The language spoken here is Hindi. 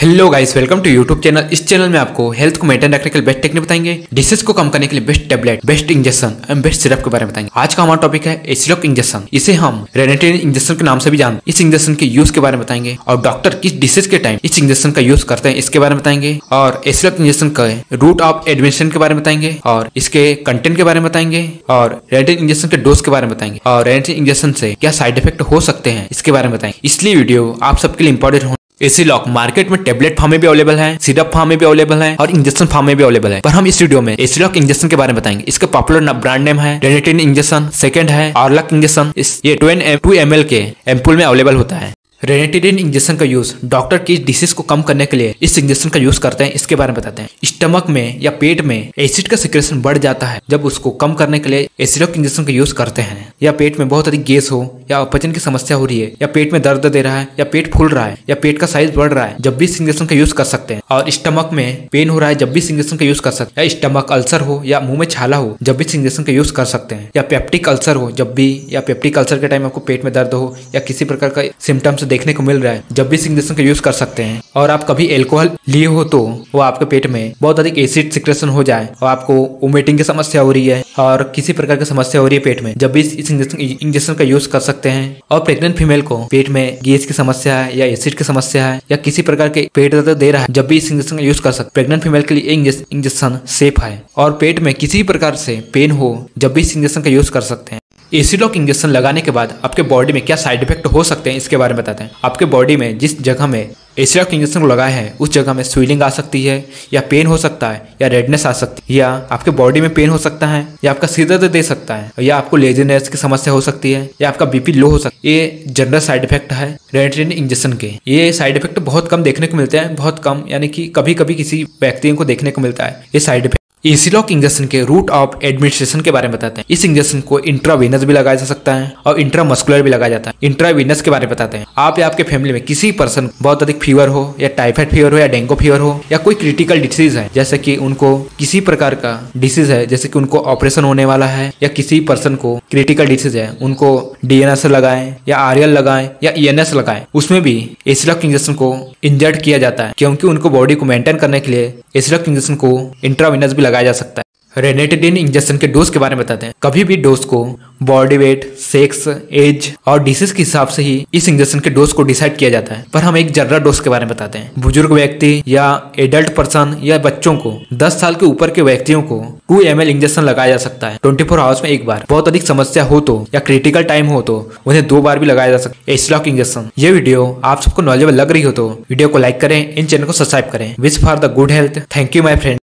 Hello guys, welcome to YouTube channel. इस चैनल में आपको हेल्थ को मेंटेन रखने के लिए बेस्ट टेक्निक बताएंगे, डिसीज को कम करने के लिए best tablet, best injection and best syrup के बारे में बताएंगे। आज का हमारा टॉपिक है एसिलॉक इंजेक्शन। इसे हम रेनेटिन इंजेक्शन के नाम से भी जानते हैं। इस इंजेक्शन के यूज के बारे में बताएंगे और डॉक्टर किस डिसीज के टाइम इस इंजेक्शन का यूज करते हैं इसके बारे में बताएंगे, और एसिलॉक इंजेक्शन का रूट ऑफ एडमिशन के बारे में बताएंगे, और इसके कंटेंट के बारे में बताएंगे, और रेनेटिन इंजेक्शन के डोज के बारे में बताएंगे, और रेनेटिन इंजेक्शन से क्या साइड इफेक्ट हो सकते हैं इसके बारे में बताएंगे। इसलिए वीडियो आप सबके लिए इंपॉर्टेंट हो। एसिलॉक मार्केट में टेबलेट फॉर्म में भी अवेलेबल है, सिरप फॉर्म में भी अवेलेबल है और इंजेक्शन फॉर्म में भी अवेलेबल है, पर हम इस वीडियो में एसिलॉक इंजेक्शन के बारे में बताएंगे। इसका पॉपुलर ब्रांड नेम है रेनेटिन इंजेक्शन, सेकंड है आरलॉक इंजेक्शन। ये 2 ml के एम्पूल में अवेलेबल होता है। रेनेटिडीन इंजेक्शन का यूज डॉक्टर किस डिसीज को कम करने के लिए इस इंजेक्शन का यूज करते हैं इसके बारे में बताते हैं। स्टमक में या पेट में एसिड का सिक्रेशन बढ़ जाता है, जब उसको कम करने के लिए एसिलॉक इंजेक्शन का यूज करते हैं। या पेट में बहुत अधिक गैस हो, या अपचन की समस्या हो रही है, या पेट में दर्द दे रहा है, या पेट फूल रहा है, या पेट का साइज बढ़ रहा है, जब भी इस इंजेक्शन का यूज कर सकते हैं। और स्टमक में पेन हो रहा है जब भी इस इंजेक्शन का यूज कर सकते हैं। या स्टमक अल्सर हो या मुंह में छाला हो जब भी इस इंजेक्शन का यूज कर सकते हैं। या पेप्टिक अल्सर हो जब भी, या पेप्टिक अल्सर के टाइम आपको पेट में दर्द हो या किसी प्रकार का सिम्टम्स देखने को मिल रहा है जब भी इस इंजेक्शन का यूज कर सकते हैं। और आप कभी एल्कोहल लिए हो तो वो आपके पेट में बहुत अधिक एसिड सिक्रेशन हो जाए और आपको वोमिटिंग की समस्या हो रही है और किसी प्रकार की समस्या हो रही है पेट में, जब भी इस इंजेक्शन का यूज कर सकते हैं। और प्रेग्नेंट फीमेल को पेट में गैस की समस्या है या एसिड की समस्या है या किसी प्रकार के पेट दर्द दे रहा है, जब भी इस इंजेक्शन का यूज कर सकते। प्रेग्नेंट फीमेल के लिए इंजेक्शन सेफ है। और पेट में किसी प्रकार से पेन हो जब भी इस इंजेक्शन का यूज कर सकते हैं। एसिलॉक इंजेक्शन लगाने के बाद आपके बॉडी में क्या साइड इफेक्ट हो सकते हैं इसके बारे में बताते हैं। आपके बॉडी में जिस जगह में एसिलॉक इंजेक्शन को लगाए हैं उस जगह में स्वेलिंग आ सकती है, या पेन हो सकता है, या रेडनेस आ सकती है, या आपके बॉडी में पेन हो सकता है, या आपका सिर दर्द दे सकता है, या आपको लेजीनेस की समस्या हो सकती है, या आपका बीपी लो हो सकता है। ये जनरल साइड इफेक्ट है रेनेटिन इंजेक्शन के। ये साइड इफेक्ट बहुत कम देखने को मिलते हैं, बहुत कम, यानी कि कभी कभी किसी व्यक्ति को देखने को मिलता है ये साइड इफेक्ट। एसिलॉक इंजेक्शन के रूट ऑफ एडमिनिस्ट्रेशन के बारे में बताते हैं। इस इंजेक्शन को इंट्रावीनस भी लगाया जा सकता है और इंट्रा मस्कुलर भी लगाया जाता है। इंट्रावीनस के बारे में बताते हैं। आप या आपके फैमिली में किसी पर्सन को बहुत अधिक फीवर हो, या टाइफाइड फीवर हो, या डेंगू फीवर हो, या कोई क्रिटिकल डिसीज है जैसे कि उनको किसी प्रकार का डिसीज है, जैसे कि उनको ऑपरेशन होने वाला है, या किसी पर्सन को क्रिटिकल डिसीज है, उनको DNS लगाए या आरियल लगाए या ENS लगाए, उसमें भी एसिलॉक इंजेक्शन को इंजर्ड किया जाता है, क्योंकि उनको बॉडी को मेंटेन करने के लिए एसिलॉक इंजेक्शन को इंट्रावीनस लगाया जा सकता है। रेनेटिडीन इंजेक्शन के डोज के बारे में बताते हैं। कभी भी डोज को बॉडी वेट, सेक्स, एज और डिसीज के हिसाब से ही इस इंजेक्शन के डोज को डिसाइड किया जाता है, पर हम एक जनरल डोज के बारे में बताते हैं। बुजुर्ग व्यक्ति या एडल्ट पर्सन या बच्चों को 10 साल के ऊपर के व्यक्तियों को 2 ml इंजेक्शन लगाया जा सकता है 24 आवर्स में एक बार। बहुत अधिक समस्या हो तो या क्रिटिकल टाइम हो तो उन्हें 2 बार भी लगाया जा सकता है एसिलॉक इंजेक्शन। ये वीडियो आप सबको नॉलेजेबल लग रही हो तो वीडियो को लाइक करें, इन चैनल को सब्सक्राइब करें। Wish for the good health. Thank you my friend.